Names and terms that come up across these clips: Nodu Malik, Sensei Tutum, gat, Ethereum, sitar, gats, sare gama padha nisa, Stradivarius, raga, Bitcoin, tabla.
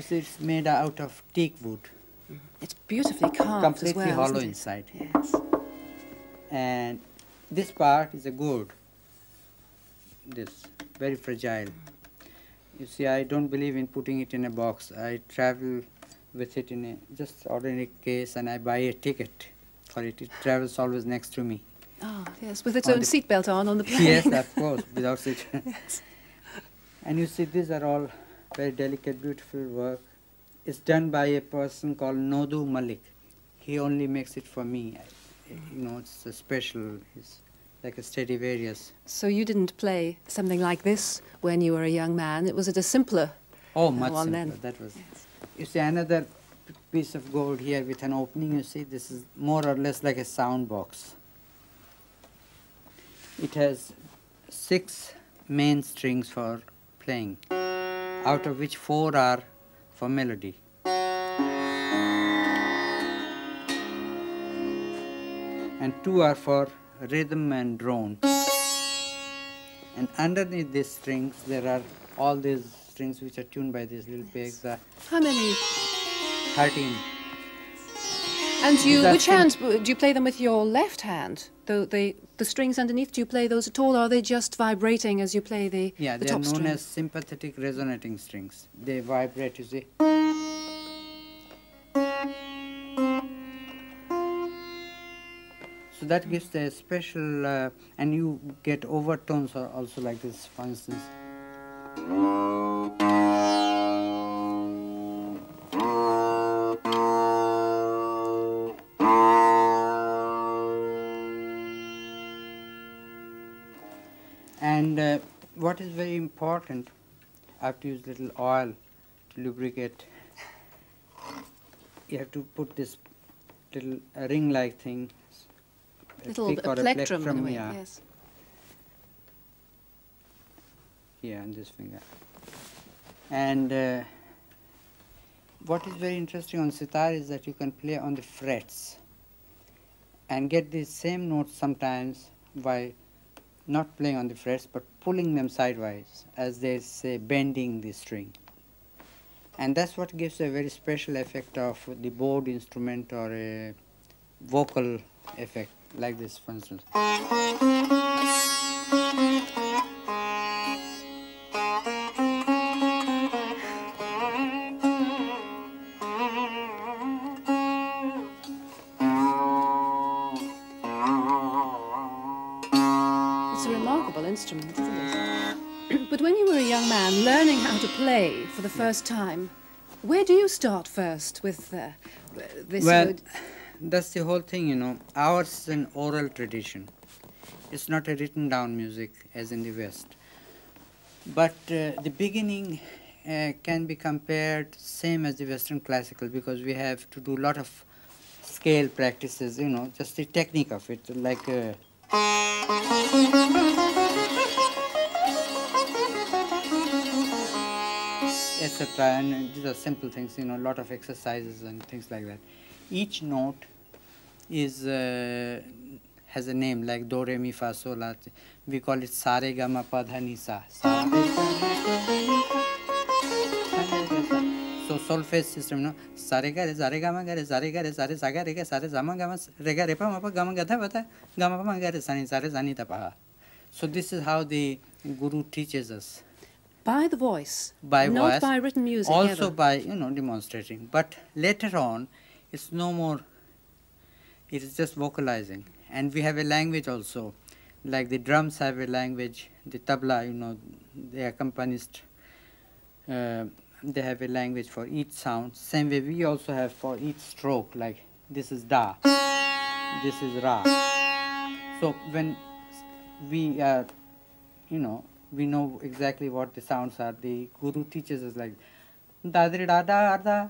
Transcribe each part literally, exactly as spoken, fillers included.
This is made out of teak wood. It's beautifully carved. Completely as well, hollow inside. Yes. And this part is a gourd. This very fragile. You see, I don't believe in putting it in a box. I travel with it in a just ordinary case, and I buy a ticket for it. It travels always next to me. Oh yes, with its on own seatbelt on on the plane. Yes, of course, without seat. Yes. And you see, these are all very delicate, beautiful work. It's done by a person called Nodu Malik. He only makes it for me. I, you know, it's a special. It's like a Stradivarius. So you didn't play something like this when you were a young man. It was at a simpler. Oh, much simpler. Then. That was. Yes. You see another piece of gold here with an opening. You see, this is more or less like a sound box. It has six main strings for playing, out of which four are for melody. And two are for rhythm and drone. And underneath these strings, there are all these strings which are tuned by these little pegs. Yes. How many? Thirteen. And you, which hand, do you play them with your left hand? The, the, the strings underneath, do you play those at all, or are they just vibrating as you play the, yeah, the top string? Yeah, they're known as sympathetic resonating strings. They vibrate, you see. So that gives the special, uh, and you get overtones are also like this, for instance. And uh, what is very important, I have to use little oil to lubricate. You have to put this little uh, ring-like thing, little a plectrum, a plectrum in a way, yeah. Yes. Here on this finger. And uh, what is very interesting on sitar is that you can play on the frets and get these same notes sometimes by not playing on the frets, but pulling them sidewise, as they say, bending the string. And that's what gives a very special effect of the bowed instrument or a vocal effect, like this, for instance. Instrument, isn't it? But when you were a young man learning how to play for the first time, where do you start first with uh, this? Well, wood? That's the whole thing, you know. Ours is an oral tradition. It's not a written down music as in the West. But uh, the beginning uh, can be compared same as the Western classical, because we have to do a lot of scale practices, you know, just the technique of it, like uh, et cetera. And these are simple things, you know, a lot of exercises and things like that. Each note is uh, has a name, like do, re, mi, fa, sol, la. We call it sare gama padha nisa. So solfege system, no? Sare ga re, sare gama ga re, sare ga re, sare sa ga re ga, sare sama gama re ga re pa ma pa gama ga tha pa tha gama pa ma ga re sa ni sare sa ni ta pa. So this is how the guru teaches us. By the voice, by not voice, by written music, also ever. By, you know, demonstrating. But later on, it's no more, it is just vocalizing. And we have a language also, like the drums have a language, the tabla, you know, the accompanist, uh, they have a language for each sound. Same way we also have for each stroke, like this is da, this is ra. So when we are, you know, we know exactly what the sounds are. The guru teaches us like da da da da da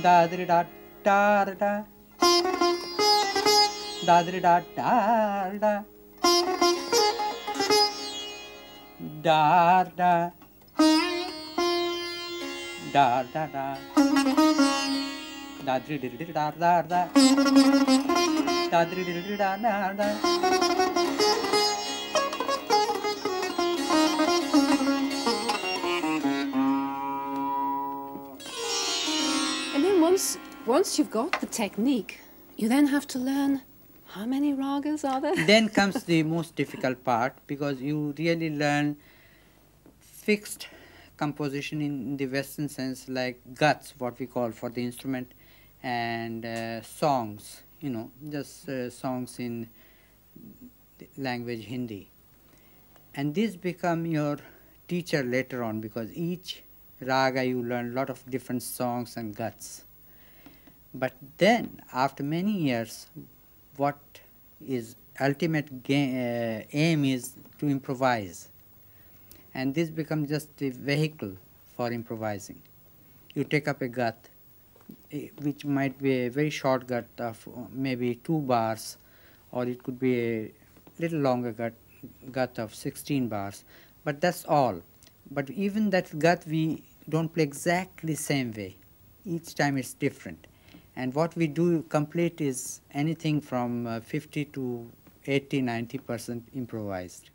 da da da da da da da da da da da da da da da da da da. once, once you've got the technique, you then have to learn how many ragas are there. Then comes the most difficult part, because you really learn fixed composition in the Western sense, like gats, what we call for the instrument, and uh, songs, you know, just uh, songs in the language Hindi. And these become your teacher later on, because each raga you learn a lot of different songs and gats. But then, after many years, what is ultimate game, uh, aim is to improvise. And this becomes just a vehicle for improvising. You take up a gat, which might be a very short gat of maybe two bars, or it could be a little longer gat, gat of sixteen bars, but that's all. But even that gat we don't play exactly the same way. Each time it's different. And what we do complete is anything from fifty to eighty, ninety percent improvised.